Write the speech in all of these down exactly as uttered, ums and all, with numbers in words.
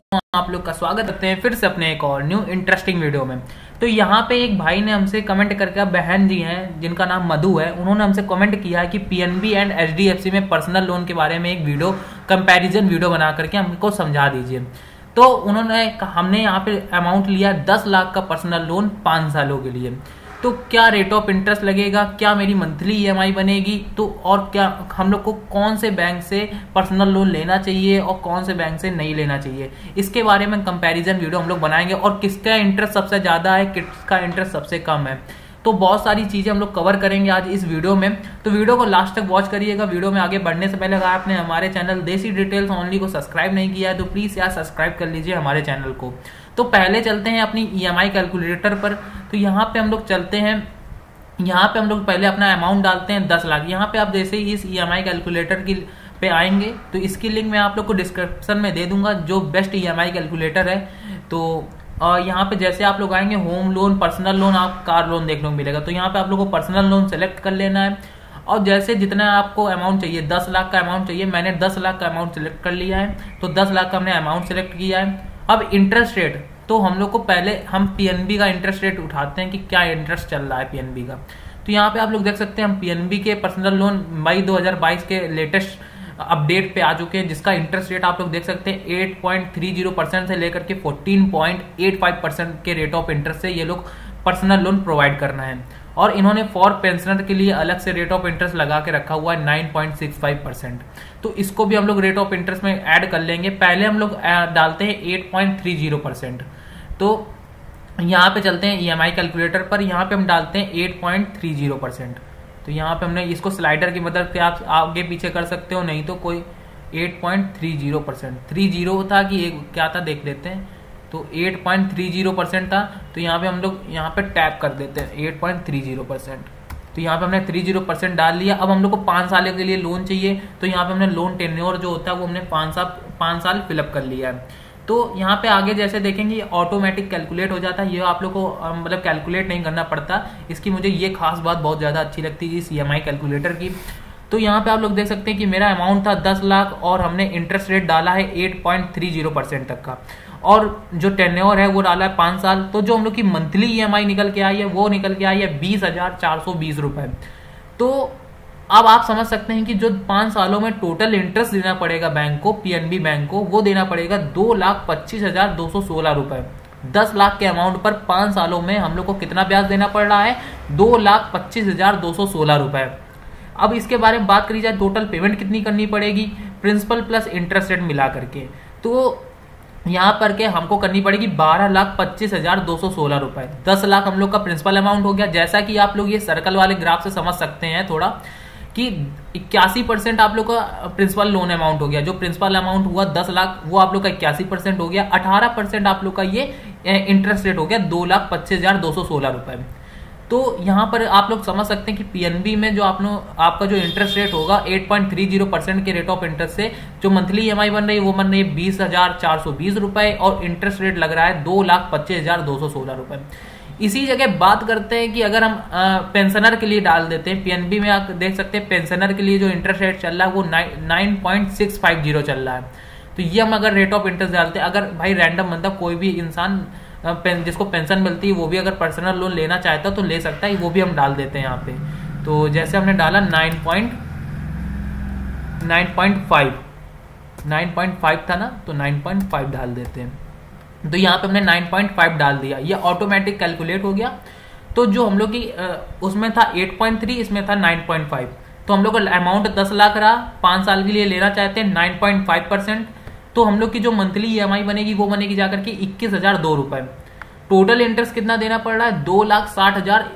दोस्तों आप लोग का स्वागत करते हैं फिर से अपने एक और न्यू इंटरेस्टिंग वीडियो में। तो यहाँ पे एक भाई ने हमसे कमेंट करके, बहन जी हैं जिनका नाम मधु है, उन्होंने हमसे कमेंट किया है कि पीएनबी एंड एचडीएफसी में पर्सनल लोन के बारे में एक वीडियो कंपैरिजन वीडियो बना करके हमको समझा दीजिए। तो उन्होंने, हमने यहाँ पे अमाउंट लिया दस लाख का पर्सनल लोन पाँच सालों के लिए, तो क्या रेट ऑफ इंटरेस्ट लगेगा, क्या मेरी मंथली ईएमआई बनेगी, तो और क्या हम लोग को कौन से बैंक से पर्सनल लोन लेना चाहिए और कौन से बैंक से नहीं लेना चाहिए, इसके बारे में कंपैरिजन वीडियो हम लोग बनाएंगे। और किसका इंटरेस्ट सबसे ज़्यादा है, किसका इंटरेस्ट सबसे कम है, तो बहुत सारी चीज़ें हम लोग कवर करेंगे आज इस वीडियो में। तो वीडियो को लास्ट तक वॉच करिएगा। वीडियो में आगे बढ़ने से पहले अगर आपने हमारे चैनल देसी डिटेल्स ऑनली को सब्सक्राइब नहीं किया है तो प्लीज़ यार सब्सक्राइब कर लीजिए हमारे चैनल को। तो पहले चलते हैं अपनी ईएमआई कैलकुलेटर पर। तो यहाँ पे हम लोग चलते हैं, यहाँ पे हम लोग पहले अपना अमाउंट डालते हैं दस लाख। यहाँ पे आप जैसे ही इस ईएमआई कैलकुलेटर की पे आएंगे तो इसकी लिंक मैं आप लोग को डिस्क्रिप्शन में दे दूंगा, जो बेस्ट ईएमआई कैलकुलेटर है। तो और यहाँ पे जैसे आप लोग आएंगे होम लोन, पर्सनल लोन, आप कार लोन देखने को मिलेगा। तो यहाँ पे आप लोग को पर्सनल लोन सेलेक्ट कर लेना है और जैसे जितना आपको अमाउंट चाहिए, दस लाख का अमाउंट चाहिए, मैंने दस लाख का अमाउंट सेलेक्ट कर लिया है। तो दस लाख का हमने अमाउंट सेलेक्ट किया है। अब इंटरेस्ट रेट, तो हम लोग को पहले हम पीएनबी का इंटरेस्ट रेट उठाते हैं कि क्या इंटरेस्ट चल रहा है पीएनबी का। तो यहाँ पे आप लोग देख सकते हैं हम पीएनबी के पर्सनल लोन मई दो हज़ार बाईस के लेटेस्ट अपडेट पे आ चुके हैं, जिसका इंटरेस्ट रेट आप लोग देख सकते हैं आठ पॉइंट तीन जीरो परसेंट से लेकर के चौदह पॉइंट आठ पाँच परसेंट के रेट ऑफ इंटरेस्ट से ये लोग पर्सनल लोन प्रोवाइड करना है। और इन्होंने फॉर पेंशनर के लिए अलग से रेट ऑफ इंटरेस्ट लगा के रखा हुआ है नौ पॉइंट छह पाँच परसेंट, तो इसको भी हम लोग रेट ऑफ इंटरेस्ट में ऐड कर लेंगे। पहले हम लोग डालते हैं आठ पॉइंट तीन जीरो परसेंट। तो यहाँ पे चलते हैं ईएमआई कैलकुलेटर पर, यहाँ पे हम डालते हैं आठ पॉइंट तीन जीरो परसेंट। तो यहाँ पे हमने इसको स्लाइडर की मदद से आप आगे पीछे कर सकते हो, नहीं तो कोई आठ पॉइंट तीन जीरो परसेंट, थ्री जीरो था कि एक क्या था देख लेते हैं। तो आठ पॉइंट तीन जीरो परसेंट था, तो यहाँ पे हम लोग यहाँ पे टैप कर देते हैं आठ पॉइंट तीन जीरो परसेंट। तो यहाँ पे हमने तीन जीरो परसेंट डाल लिया। अब हम लोग को पाँच साल के लिए लोन चाहिए, तो यहाँ पे हमने लोन टेन्योर जो होता है वो हमने पाँच साल पाँच साल फिलअप कर लिया है। तो यहाँ पे आगे जैसे देखेंगे ऑटोमेटिक कैलकुलेट हो जाता है, ये आप लोग को मतलब कैलकुलेट नहीं करना पड़ता। इसकी मुझे ये खास बात बहुत ज़्यादा अच्छी लगती है इस ईएमआई कैलकुलेटर की। तो यहाँ पे आप लोग देख सकते हैं कि मेरा अमाउंट था दस लाख और हमने इंटरेस्ट रेट डाला है आठ पॉइंट तीन जीरो परसेंट तक का, और जो टेन्योर है वो डाला है पाँच साल। तो जो हम लोग की मंथली ईएमआई निकल के आई है वो निकल के आई है बीस हज़ार चार सौ बीस रुपये। तो अब आप समझ सकते हैं कि जो पाँच सालों में टोटल इंटरेस्ट देना पड़ेगा बैंक को, पीएनबी बैंक को, वो देना पड़ेगा दो लाख पच्चीस हजार दो सौ सोलह रुपये। दस लाख के अमाउंट पर पाँच सालों में हम लोग को कितना ब्याज देना पड़ रहा है, दो लाख पच्चीस हजार दो सौ सोलह रुपये। अब इसके बारे में बात करी जाए टोटल पेमेंट कितनी करनी पड़ेगी, प्रिंसिपल प्लस इंटरेस्ट रेट मिला करके, तो यहाँ पर के हमको करनी पड़ेगी बारह लाख पच्चीस हजार दो सौ सोलह रुपए। दस लाख हम लोग का प्रिंसिपल अमाउंट हो गया। जैसा कि आप लोग ये सर्कल वाले ग्राफ से समझ सकते हैं थोड़ा, कि इक्यासी परसेंट आप लोग का प्रिंसिपल लोन अमाउंट हो गया। जो प्रिंसिपल अमाउंट हुआ दस लाख वो आप लोग का इक्यासी परसेंट हो गया। अठारह परसेंट आप लोग का ये इंटरेस्ट रेट हो गया दो लाख पच्चीस हजार दो सौ सोलह रुपए। तो यहाँ पर आप लोग समझ सकते हैं कि पीएनबी में जो आप लोग आपका जो इंटरेस्ट रेट होगा आठ पॉइंट तीन जीरो परसेंट के रेट ऑफ इंटरेस्ट से जो मंथली ईएमआई बन रही है वो बन रही है बीस हजार चार सौ बीस रुपए और इंटरेस्ट रेट लग रहा है दो लाख पच्चीस हजार दो सौ सोलह रुपए। इसी जगह बात करते हैं कि अगर हम पेंशनर के लिए डाल देते हैं, पीएनबी में आप देख सकते हैं पेंशनर के लिए जो इंटरेस्ट रेट चल रहा है वो nine point six five zero चल रहा है। तो ये हम अगर रेट ऑफ इंटरेस्ट डालते हैं, अगर भाई रैंडम बंदा कोई भी इंसान जिसको पेंशन मिलती है वो भी अगर पर्सनल लोन लेना चाहता है तो ले सकता है, वो भी हम डाल देते हैं यहाँ पे। तो जैसे हमने डाला nine point nine point five nine point five था ना, तो नाइन पॉइंट फाइव डाल देते हैं। तो यहाँ पे हमने नाइन पॉइंट फाइव डाल दिया, ये ऑटोमेटिक कैलकुलेट हो गया। तो जो हम लोग की उसमें था आठ पॉइंट तीन, इसमें था नाइन पॉइंट फाइव। तो हम लोग का अमाउंट दस लाख रहा, पाँच साल के लिए लेना चाहते हैं नाइन पॉइंट फाइव परसेंट। तो हम लोग की जो मंथली ईएमआई बनेगी वो बनेगी जाकर के इक्कीस हजार दो रुपए। टोटल इंटरेस्ट कितना देना पड़ रहा है, दो लाख साठ हजार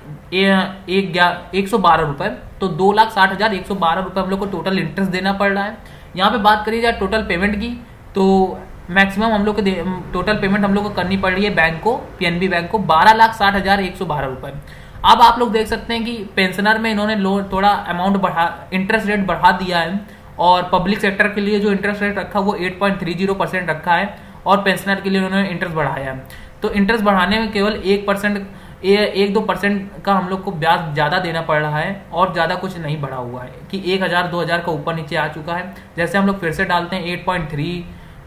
एक सौ बारह रुपए। तो दो लाख साठ हजार एक सौ बारह रुपए हम लोग को टोटल इंटरेस्ट देना पड़ रहा है। यहाँ पे बात करी जाए टोटल पेमेंट की, तो मैक्सिमम हम लोग को टोटल पेमेंट हम लोग को करनी पड़ रही है बैंक को, पीएनबी बैंक को बारह लाख साठ हजार एक सौ बारह रुपए। अब आप लोग देख सकते हैं कि पेंशनर में इन्होंने लोन थोड़ा अमाउंट बढ़ा, इंटरेस्ट रेट बढ़ा दिया है, और पब्लिक सेक्टर के लिए जो इंटरेस्ट रेट रखा वो आठ पॉइंट तीन जीरो परसेंट रखा है और पेंशनर के लिए उन्होंने इंटरेस्ट बढ़ाया है। तो इंटरेस्ट बढ़ाने में केवल एक परसेंट एक दो परसेंट का हम लोग को ब्याज ज़्यादा देना पड़ रहा है, और ज़्यादा कुछ नहीं बढ़ा हुआ है कि एक हज़ार दो हज़ार का ऊपर नीचे आ चुका है। जैसे हम लोग फिर से डालते हैं एट पॉइंट थ्री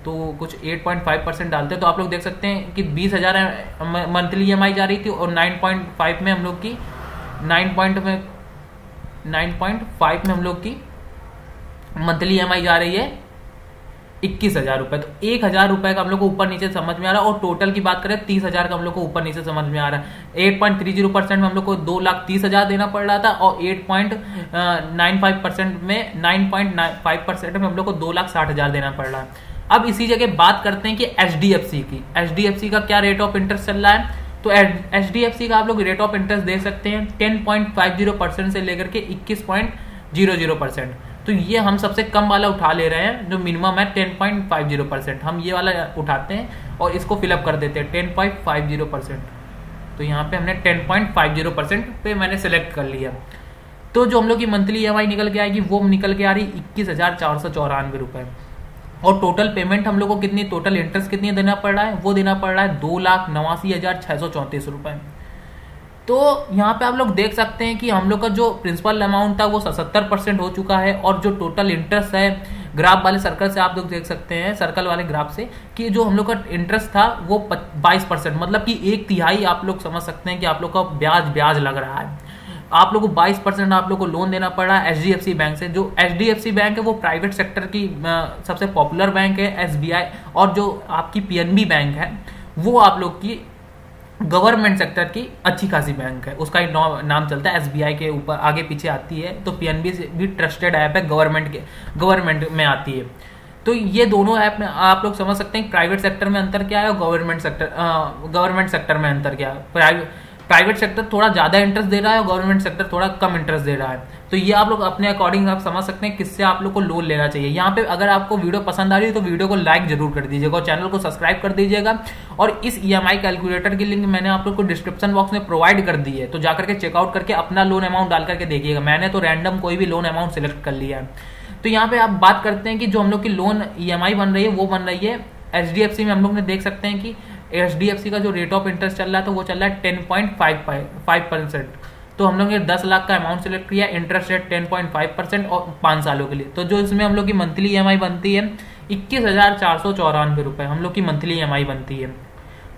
तो कुछ आठ पॉइंट फाइव परसेंट डालते हैं। तो आप लोग देख सकते हैं कि बीस हज़ार मंथली ई एम आई जा रही थी और नाइन पॉइंट फाइव में हम लोग की नाइन पॉइंट में नाइन पॉइंट फाइव में हम लोग की मंथली ई एम आई जा रही है इक्कीस हज़ार रुपये। तो एक हज़ार रुपये का हम लोग को ऊपर नीचे समझ में आ रहा है और टोटल की बात करें तीस हज़ार का हम लोग को ऊपर नीचे समझ में आ रहा है। आठ पॉइंट तीस परसेंट में हम लोग को दो लाख तीस हज़ार देना पड़ रहा था और आठ पॉइंट नाइन फाइव परसेंट में nine point nine five percent में हम लोग को दो लाख साठ हज़ार देना पड़ रहा है। अब इसी जगह बात करते हैं कि एचडीएफसी की एचडीएफसी का क्या रेट ऑफ इंटरेस्ट चल रहा है। तो एचडीएफसी का आप लोग रेट ऑफ इंटरेस्ट देख सकते हैं ten point five zero percent से लेकर के इक्कीस पॉइंट जीरो जीरो परसेंट। तो ये हम सबसे कम वाला उठा ले रहे हैं जो मिनिमम है ten point five zero percent, हम ये वाला उठाते हैं और इसको फिलअप कर देते हैं ten point five zero percent. तो यहाँ पे हमने ten point five zero percent पे मैंने सेलेक्ट कर लिया। तो जो हम लोग की मंथली ई एम आई निकल के आएगी वो निकल के आ रही इक्कीस हज़ार चार सौ चौरानवे रुपये और टोटल पेमेंट हम लोग को कितनी टोटल इंटरेस्ट कितनी देना पड़ रहा है वो देना पड़ रहा है दो लाख नवासी हज़ार छः सौ चौंतीस रुपये। तो यहाँ पे आप लोग देख सकते हैं कि हम लोग का जो प्रिंसिपल अमाउंट था वो सत्तर परसेंट हो चुका है और जो टोटल इंटरेस्ट है ग्राफ वाले सर्कल से आप लोग देख सकते हैं सर्कल वाले ग्राफ से कि जो हम लोग का इंटरेस्ट था वो बाईस परसेंट, मतलब कि एक तिहाई आप लोग समझ सकते हैं कि आप लोग का ब्याज ब्याज लग रहा है। आप लोग को बाईस परसेंट आप लोग को लोन देना पड़ा H D F C bank से। जो H D F C bank है वो प्राइवेट सेक्टर की सबसे पॉपुलर बैंक है। एस बी आई और जो आपकी पी एन बी बैंक है वो आप लोग की गवर्नमेंट सेक्टर की अच्छी खासी बैंक है, उसका एक नाम चलता है एस बी आई के ऊपर आगे पीछे आती है। तो पी एन बी भी ट्रस्टेड ऐप है, गवर्नमेंट के गवर्नमेंट में आती है। तो ये दोनों ऐप में आप लोग समझ सकते हैं प्राइवेट सेक्टर में अंतर क्या है और गवर्नमेंट सेक्टर गवर्नमेंट सेक्टर में अंतर क्या है। प्राइवेट प्राइवेट सेक्टर थोड़ा ज़्यादा इंटरेस्ट दे रहा है और गवर्नमेंट सेक्टर थोड़ा कम इंटरेस्ट दे रहा है। तो ये आप लोग अपने अकॉर्डिंग आप समझ सकते हैं किससे आप लोग को लोन लेना चाहिए। यहाँ पे अगर आपको वीडियो पसंद आ रही है तो वीडियो को लाइक जरूर कर दीजिएगा और चैनल को सब्सक्राइब कर दीजिएगा। और इस ईएमआई कैलकुलेटर की लिंक मैंने आप लोग को डिस्क्रिप्शन बॉक्स में प्रोवाइड कर दी है, तो जाकर के चेकआउट करके अपना लोन अमाउंट डाल करके देखिएगा। मैंने तो रैंडम कोई भी लोन अमाउंट सेलेक्ट कर लिया है। तो यहाँ पे आप बात करते हैं कि जो हम लोग की लोन ईएमआई बन रही है वो बन रही है एचडीएफसी में। हम लोग ने देख सकते हैं कि एचडीएफसी का जो रेट ऑफ इंटरेस्ट चल रहा है तो वो चल रहा है टेन पॉइंट फाइव परसेंट। तो हम लोग ने दस लाख का अमाउंट सेलेक्ट किया, interest rate ten point five percent और पाँच सालों के लिए। तो जो इसमें हम लोग की मंथली ईएमआई बनती है इक्कीस हज़ार चार सौ चौरानवे रुपये हम लोग की मंथली ईएमआई बनती है।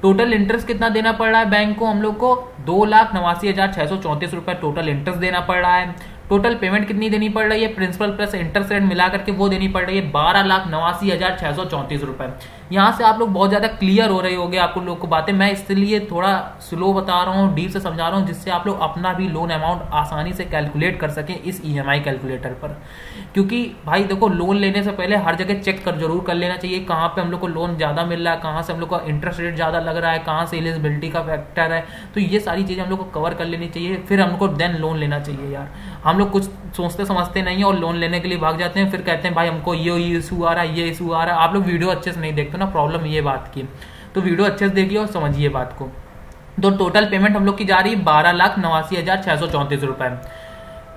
टोटल इंटरेस्ट कितना देना पड़ रहा है बैंक को? हम लोग को दो लाख नवासी हज़ार छः सौ चौंतीस रुपये टोटल इंटरेस्ट देना पड़ रहा है। टोटल पेमेंट कितनी देनी पड़ रही है? प्रिंसिपल प्लस इंटरेस्ट रेट मिला करके वो देनी पड़ रही है बारह लाख नवासी हज़ार छः सौ चौंतीस रुपये। यहाँ से आप लोग बहुत ज़्यादा क्लियर हो रहे होंगे आप लोग को बातें, मैं इसलिए थोड़ा स्लो बता रहा हूँ, डीप से समझा रहा हूँ, जिससे आप लोग अपना भी लोन अमाउंट आसानी से कैलकुलेट कर सकें इस ईएमआई कैलकुलेटर पर। क्योंकि भाई देखो, लोन लेने से पहले हर जगह चेक कर जरूर कर लेना चाहिए कहाँ पे हम लोग को लोन ज़्यादा मिल रहा है, कहाँ से हम लोग का इंटरेस्ट रेट ज़्यादा लग रहा है, कहाँ से एलिजिबिलिटी का फैक्टर है। तो ये सारी चीज़ें हम लोग को कवर कर लेनी चाहिए, फिर हमको देन लोन लेना चाहिए। यार हम लोग कुछ सोचते समझते नहीं है और लोन लेने के लिए भाग जाते हैं, फिर कहते हैं भाई हमको ये इशू आ रहा है, ये इशू आ रहा है। आप लोग वीडियो अच्छे से नहीं देखते ना, प्रॉब्लम ये बात की। तो वीडियो अच्छे से देखिए और समझिए बात को। तो टोटल पेमेंट हम लोग की जा रही है बारह लाख नवासी हज़ार छः सौ चौंतीस रुपये।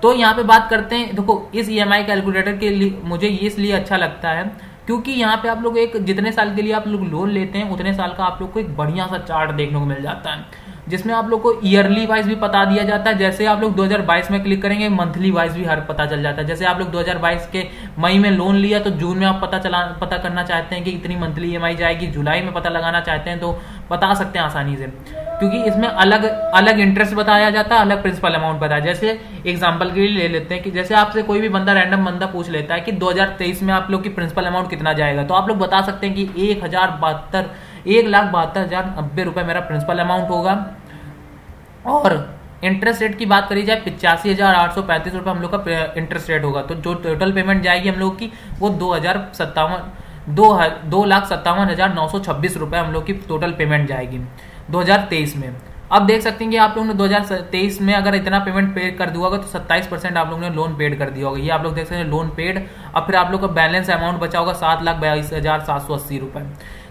तो यहाँ पे बात करते हैं, देखो इस ईएमआई कैलकुलेटर के लिए मुझे ये इसलिए अच्छा लगता है क्योंकि यहाँ पे आप लोग एक जितने साल के लिए आप लोग लोन लेते हैं उतने साल का आप लोग को एक बढ़िया सा चार्ट देखने को मिल जाता है, जिसमें आप लोग को ईयरली वाइज भी पता दिया जाता है। जैसे आप लोग दो हज़ार बाईस में क्लिक करेंगे मंथली वाइज भी हर पता चल जाता है। जैसे आप लोग दो हज़ार बाईस के मई में लोन लिया तो जून में आप पता चला पता करना चाहते हैं कि इतनी मंथली ईएमआई जाएगी, जुलाई में पता लगाना चाहते हैं तो बता सकते हैं आसानी से, क्योंकि इसमें अलग अलग इंटरेस्ट बताया जाता है, अलग प्रिंसिपल अमाउंट बताया। जैसे एग्जाम्पल के लिए ले लेते हैं कि जैसे आपसे कोई भी बंदा रैंडम बंदा पूछ लेता है कि दो हज़ार तेईस में आप लोग की प्रिंसिपल अमाउंट कितना जाएगा, तो आप लोग बता सकते हैं कि एक हजार बहत्तर एक लाख बहत्तर हजार नब्बे रुपये मेरा प्रिंसिपल अमाउंट होगा। और इंटरेस्ट रेट की बात करी जाए पिचासी हज़ार आठ सौ पैंतीस रुपये हम लोग का इंटरेस्ट रेट होगा। तो जो टोटल पेमेंट जाएगी हम लोग की वो दो हज़ार सत्तावन दो दो लाख सत्तावन हज़ार नौ सौ छब्बीस रुपये हम लोग की टोटल पेमेंट जाएगी दो हज़ार तेईस में। अब देख सकते हैं कि आप लोगों ने दो हज़ार तेईस में अगर इतना पेमेंट पेड कर दिया होगा तो सत्ताईस परसेंट आप लोगों ने लोन पेड कर दिया होगा। ये आप लोग देख सकते हैं लोन पेड। अब फिर आप लोग का बैलेंस अमाउंट बचा होगा सात लाख बयालीस हज़ार सात सौ अस्सी रुपये।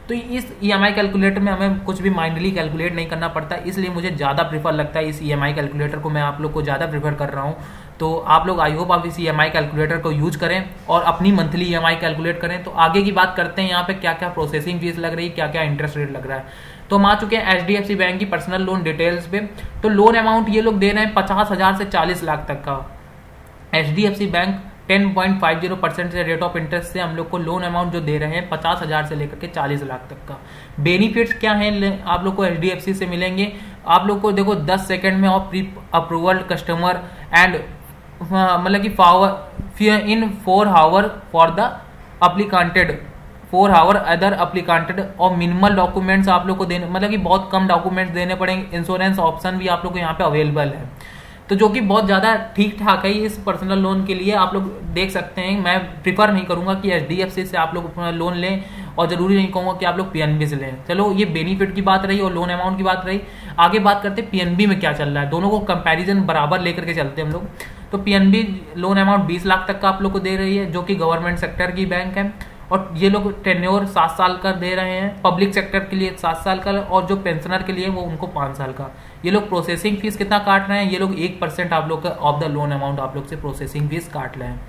तो इस ईएमआई कैलकुलेटर में हमें कुछ भी माइंडली कैलकुलेट नहीं करना पड़ता, इसलिए मुझे ज़्यादा प्रीफर लगता है इस ईएमआई कैलकुलेटर को, मैं आप लोग को ज़्यादा प्रीफर कर रहा हूँ। तो आप लोग आई होप आप इस ईएमआई कैलकुलेटर को यूज करें और अपनी मंथली ईएमआई कैलकुलेट करें। तो आगे की बात करते हैं, यहाँ पे क्या क्या प्रोसेसिंग फीस लग रही है, क्या क्या इंटरेस्ट रेट लग रहा है। तो हम आ चुके हैं H D F C bank की पर्सनल लोन डिटेल्स पे। तो लोन अमाउंट ये लोग दे रहे हैं पचास हज़ार से चालीस लाख तक का। H D F C bank ten point five zero percent से रेट ऑफ इंटरेस्ट से हम लोग को लोन अमाउंट जो दे रहे हैं पचास हजार से लेकर के चालीस लाख तक का। बेनिफिट्स क्या हैं आप लोग को एचडीएफसी से मिलेंगे। आप लोग को देखो दस सेकंड में और प्री अप्रूवल कस्टमर एंड मतलब कि power in four hour for the applicanted four hour other applicanted और मिनिमल डॉक्यूमेंट्स आप लोग को देने मतलब कि बहुत कम डॉक्यूमेंट्स देने पड़ेंगे। इंश्योरेंस ऑप्शन भी आप लोग को यहाँ पे अवेलेबल है, तो जो कि बहुत ज़्यादा ठीक ठाक है इस पर्सनल लोन के लिए। आप लोग देख सकते हैं, मैं प्रिफर नहीं करूँगा कि एचडीएफसी से आप लोग लोन लें और ज़रूरी नहीं कहूँगा कि आप लोग पीएनबी से लें। चलो, ये बेनिफिट की बात रही और लोन अमाउंट की बात रही। आगे बात करते हैं पीएनबी में क्या चल रहा है। दोनों को कंपैरिजन बराबर लेकर के चलते हैं हम लोग। तो पीएनबी लोन अमाउंट बीस लाख तक का आप लोग को दे रही है, जो कि गवर्नमेंट सेक्टर की बैंक है, और ये लोग टेन्योर सात साल का दे रहे हैं। पब्लिक सेक्टर के लिए सात साल का और जो पेंशनर के लिए वो उनको पाँच साल का। ये लोग प्रोसेसिंग फीस कितना काट रहे हैं, ये लोग एक परसेंट आप लोग का ऑफ द लोन अमाउंट आप लोग से प्रोसेसिंग फीस काट रहे हैं,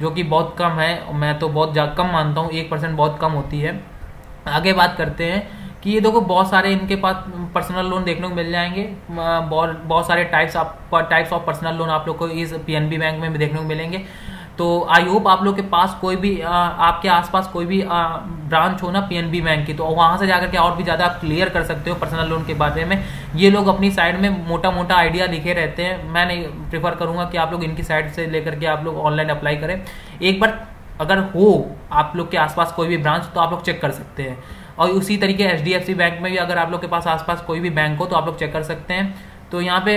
जो कि बहुत कम है। मैं तो बहुत कम मानता हूँ, एक परसेंट बहुत कम होती है। आगे बात करते हैं कि ये देखो बहुत सारे इनके पास पर्सनल लोन देखने को मिल जाएंगे। बहुत बहुत सारे टाइप्स आप टाइप्स ऑफ पर्सनल लोन आप लोग को इस पीएनबी बैंक में भी देखने को मिलेंगे। तो आई होप आप लोग के पास कोई भी आ, आपके आसपास कोई भी आ, ब्रांच हो ना पीएनबी बैंक की, तो वहाँ से जाकर के और भी ज़्यादा आप क्लियर कर सकते हो पर्सनल लोन के बारे में। ये लोग अपनी साइड में मोटा मोटा आइडिया लिखे रहते हैं। मैं नहीं प्रेफर करूँगा कि आप लोग इनकी साइड से लेकर के आप लोग ऑनलाइन अप्लाई करें। एक बार अगर हो आप लोग के आसपास कोई भी ब्रांच तो आप लोग चेक कर सकते हैं। और उसी तरीके एचडीएफसी बैंक में भी अगर आप लोग के पास आसपास कोई भी बैंक हो तो आप लोग चेक कर सकते हैं। तो यहाँ पे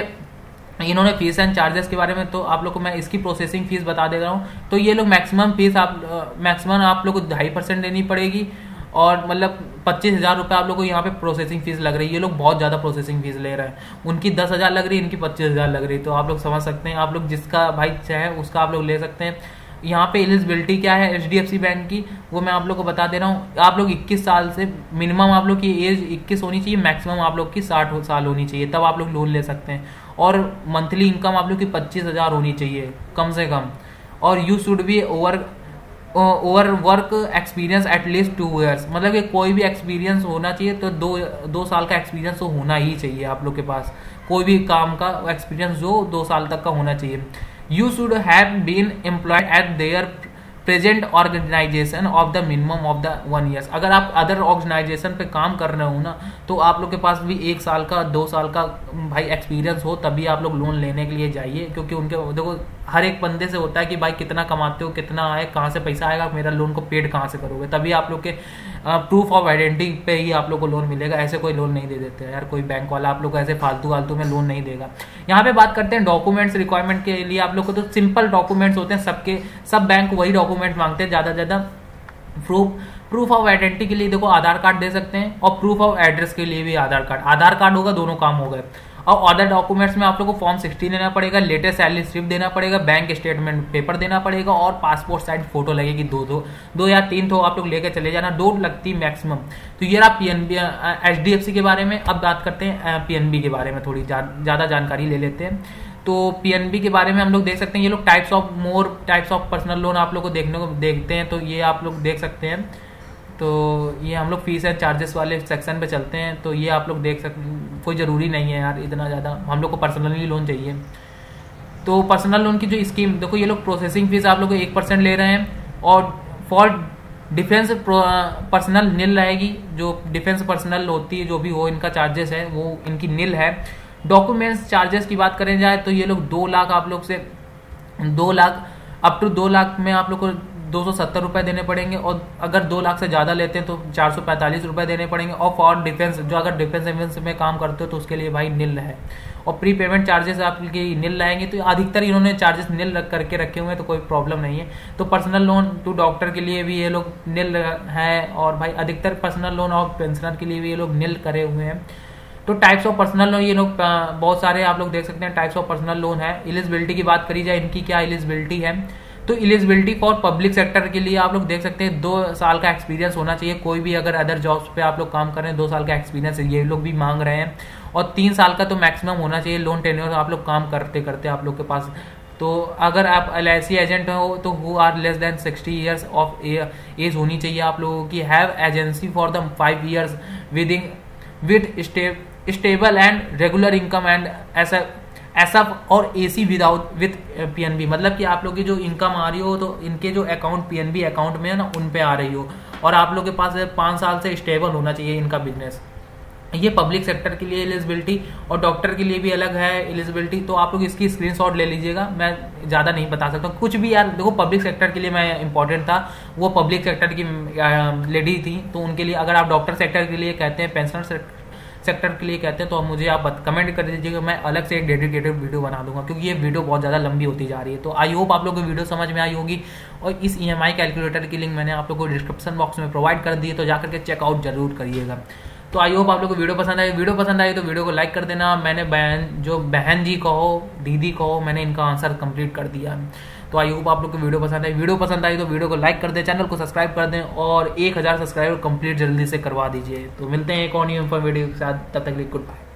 इन्होंने फीस एंड चार्जेस के बारे में तो आप लोग को मैं इसकी प्रोसेसिंग फीस बता दे रहा हूँ। तो ये लोग मैक्सिमम फीस आप मैक्सिमम आप लोग को ढाई परसेंट देनी पड़ेगी, और मतलब पच्चीस हज़ार रुपये आप लोग को यहाँ पे प्रोसेसिंग फीस लग रही है। ये लोग बहुत ज़्यादा प्रोसेसिंग फीस ले रहे हैं। उनकी दस हज़ार लग रही है, इनकी पच्चीस हज़ार लग रही है। तो आप लोग समझ सकते हैं, आप लोग जिसका भाई चाहे उसका आप लोग ले सकते हैं। यहाँ पे एलिजिबिलिटी क्या है एचडीएफसी बैंक की, वो मैं आप लोग को बता दे रहा हूँ। आप लोग इक्कीस साल से मिनिमम आप लोग की एज इक्कीस होनी चाहिए, मैक्सिमम आप लोग की साठ साल होनी चाहिए, तब आप लोग लोन ले सकते हैं। और मंथली इनकम आप लोग की पच्चीस हज़ार होनी चाहिए कम से कम। और you should be over over work experience at least two years, मतलब कि कोई भी एक्सपीरियंस होना चाहिए। तो दो दो साल का एक्सपीरियंस तो होना ही चाहिए आप लोग के पास। कोई भी काम का एक्सपीरियंस जो दो साल तक का होना चाहिए। You should have been employed at their present organization of the minimum of the one years. अगर आप अदर ऑर्गेनाइजेशन पे काम कर रहे हो ना, तो आप लोग के पास भी एक साल का दो साल का भाई एक्सपीरियंस हो, तभी आप लोग लोन लेने के लिए जाइए। क्योंकि उनके देखो हर एक बंदे से होता है कि भाई कितना कमाते हो, कितना आए, कहाँ से पैसा आएगा, मेरा लोन को पेड कहाँ से करोगे। तभी आप लोग के प्रूफ ऑफ आइडेंटिटी पे ही आप लोग को लोन मिलेगा। ऐसे कोई लोन नहीं दे देते यार, कोई बैंक वाला आप लोग को ऐसे फालतू फालतू में लोन नहीं देगा। यहाँ पे बात करते हैं डॉक्यूमेंट्स रिक्वायरमेंट के लिए आप लोग को। तो सिंपल डॉक्यूमेंट्स होते हैं सबके, सब बैंक वही डॉक्यूमेंट मांगते हैं ज़्यादा ज़्यादा। प्रूफ प्रूफ ऑफ आइडेंटिटी के लिए देखो आधार कार्ड दे सकते हैं, और प्रूफ ऑफ एड्रेस के लिए भी आधार कार्ड आधार कार्ड होगा, दोनों काम हो गए। और अदर डॉक्यूमेंट्स में आप लोग को फॉर्म सिक्सटीन देना पड़ेगा, लेटेस्ट सैलरी स्लिप देना पड़ेगा, बैंक स्टेटमेंट पेपर देना पड़ेगा, और पासपोर्ट साइज फोटो लगेगी दो दो दो या तीन तो आप लोग लेके चले जाना, दो लगती मैक्सिमम। तो ये आप पीएनबी एचडीएफसी के बारे में। अब बात करते हैं पीएनबी के बारे में, थोड़ी ज़्यादा जानकारी ले लेते हैं। तो पीएनबी के बारे में हम लोग देख सकते हैं, ये लोग types of more types of personal loan आप लोग को देखने को देखते हैं। तो ये आप लोग देख सकते हैं। तो ये हम लोग फीस एंड चार्जेस वाले सेक्शन पे चलते हैं। तो ये आप लोग देख सकते हैं, कोई ज़रूरी नहीं है यार इतना ज़्यादा, हम लोग को पर्सनली लोन चाहिए। तो पर्सनल लोन की जो स्कीम देखो, ये लोग प्रोसेसिंग फीस आप लोग को एक परसेंट ले रहे हैं, और फॉर डिफेंस पर्सनल नील रहेगी, जो डिफेंस पर्सनल होती है जो भी हो, इनका चार्जेस है वो इनकी नील है। डॉक्यूमेंट्स चार्जेस की बात करें जाए तो ये लोग दो लाख आप लोग से दो लाख अप टू दो लाख में आप लोग को दो सौ सत्तर रुपये देने पड़ेंगे, और अगर दो लाख से ज़्यादा लेते हैं तो चार सौ पैंतालीस रुपये देने पड़ेंगे। और फॉर डिफेंस जो अगर डिफेंस एवेंस में काम करते हो तो उसके लिए भाई नील है, और प्री पेमेंट चार्जेस आपके नील रहेंगे। तो अधिकतर इन्होंने चार्जेस नील रख करके रखे हुए हैं, तो कोई प्रॉब्लम नहीं है। तो पर्सनल लोन टू डॉक्टर के लिए भी ये लोग नील है, और भाई अधिकतर पर्सनल लोन और पेंशनर के लिए भी ये लोग नील करे हुए हैं। तो टाइप्स ऑफ पर्सनल लोन ये लोग बहुत सारे आप लोग देख सकते हैं, टाइप्स ऑफ पर्सनल लोन है। एलिजिबिलिटी की बात करी जाए, इनकी क्या एलिजिबिलिटी है, तो एलिजिबिलिटी फॉर पब्लिक सेक्टर के लिए आप लोग देख सकते हैं दो साल का एक्सपीरियंस होना चाहिए। कोई भी अगर अदर जॉब्स पे आप लोग काम कर रहे हैं, दो साल का एक्सपीरियंस ये लोग भी मांग रहे हैं, और तीन साल का तो मैक्सिमम होना चाहिए लोन टेन्योर आप लोग काम करते करते आप लोग के पास। तो अगर आप एल आई सी एजेंट हो तो who are less than sixty years of age होनी चाहिए आप लोगों की। Have agency for the five years within with step stable and regular income and S ऐसा और एसी विदाउट विथ पीएनबी, मतलब कि आप लोग की जो इनकम आ रही हो तो इनके जो अकाउंट पीएनबी अकाउंट में है ना उन पे आ रही हो, और आप लोग के पास पाँच साल से स्टेबल होना चाहिए इनका बिजनेस। ये पब्लिक सेक्टर के लिए एलिजिबिलिटी और डॉक्टर के लिए भी अलग है एलिजिबिलिटी, तो आप लोग इसकी स्क्रीनशॉट ले लीजिएगा। मैं ज़्यादा नहीं बता सकता कुछ भी यार, देखो पब्लिक सेक्टर के लिए मैं इंपॉर्टेंट था, वो पब्लिक सेक्टर की लेडी थी तो उनके लिए, अगर आप डॉक्टर सेक्टर के लिए कहते हैं, पेंशनर सेक्टर सेक्टर के लिए कहते हैं तो मुझे आप कमेंट कर दीजिएगा, मैं अलग से एक डेडिकेटेड वीडियो बना दूंगा क्योंकि ये वीडियो बहुत ज़्यादा लंबी होती जा रही है। तो आई होप आप लोगों को वीडियो समझ में आई होगी, और इस ईएमआई कैलकुलेटर की लिंक मैंने आप लोगों को डिस्क्रिप्शन बॉक्स में प्रोवाइड कर दी है, तो जाकर के चेकआउट जरूर करिएगा। तो आई होप आप लोगों को वीडियो पसंद आई, वीडियो पसंद आई तो वीडियो को लाइक कर देना। मैंने बहन जो बहन जी कहो दीदी कहो, मैंने इनका आंसर कंप्लीट कर दिया। तो आई होप आप लोग को वीडियो पसंद आई, वीडियो पसंद आई तो वीडियो को लाइक कर दें, चैनल को सब्सक्राइब कर दें और एक हज़ार सब्सक्राइबर कंप्लीट जल्दी से करवा दीजिए। तो मिलते हैं एक और न्यू इन्फॉर्मेटिव के साथ, तब तक के लिए गुड बाय।